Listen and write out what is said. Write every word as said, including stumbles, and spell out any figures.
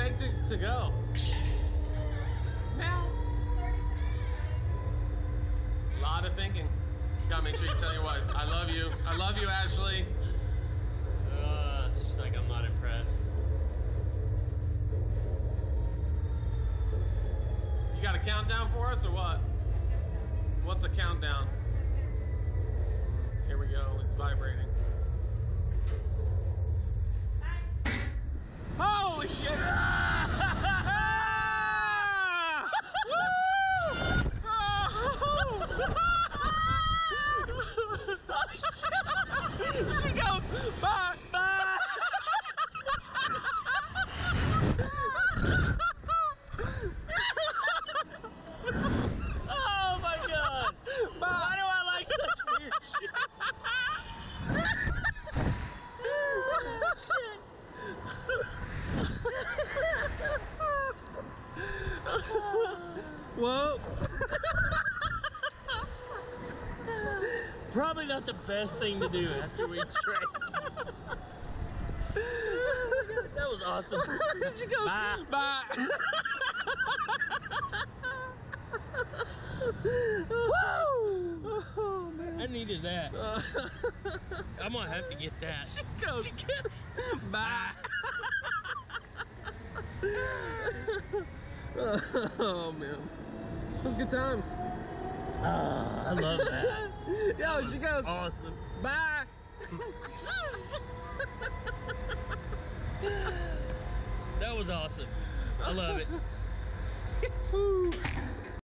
take to, to go? Now. A lot of thinking. Gotta make sure you tell your wife. I love you. I love you, Ashley. Uh, it's just like I'm not impressed. You got a countdown for us or what? What's a countdown? Here we go. It's vibrating. Holy shit! She goes, bye, bye. Oh my god. Bye. Why do I like such weird shit? Oh, shit. Whoa. Probably not the best thing to do after we drank. Oh, that was awesome. She goes, bye. Bye. Woo! Oh, man. I needed that. Uh, I'm gonna have to get that. She goes, she goes bye. Oh, man. Those good times. Oh, I love that. Yo, she goes, awesome. Bye. That was awesome. I love it.